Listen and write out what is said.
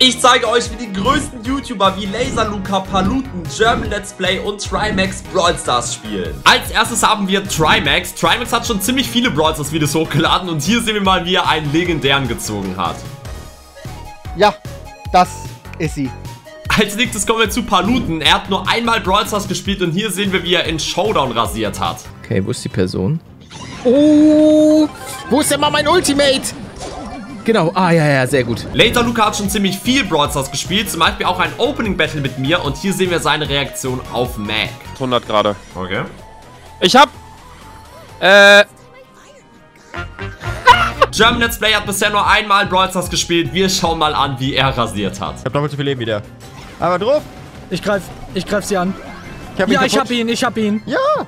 Ich zeige euch, wie die größten YouTuber wie LaserLuca, Paluten, German Let's Play und Trymacs Brawl Stars spielen. Als erstes haben wir Trymacs. Trymacs hat schon ziemlich viele Brawl Stars Videos hochgeladen und hier sehen wir mal, wie er einen legendären gezogen hat. Ja, das ist sie. Als nächstes kommen wir zu Paluten. Er hat nur einmal Brawl Stars gespielt und hier sehen wir, wie er in Showdown rasiert hat. Okay, wo ist die Person? Oh, wo ist denn mal mein Ultimate? Genau, ja, sehr gut. LaserLuca hat schon ziemlich viel Brawl Stars gespielt, zum Beispiel auch ein Opening Battle mit mir und hier sehen wir seine Reaktion auf Mac. 100 gerade. Okay. Ich hab... German Let's Play hat bisher nur einmal Brawl Stars gespielt, wir schauen mal an, wie er rasiert hat. Ich hab doppelt so viel Leben wie der. Aber drauf. Ich greif sie an. Ich hab ihn. Ich hab ihn. Ja!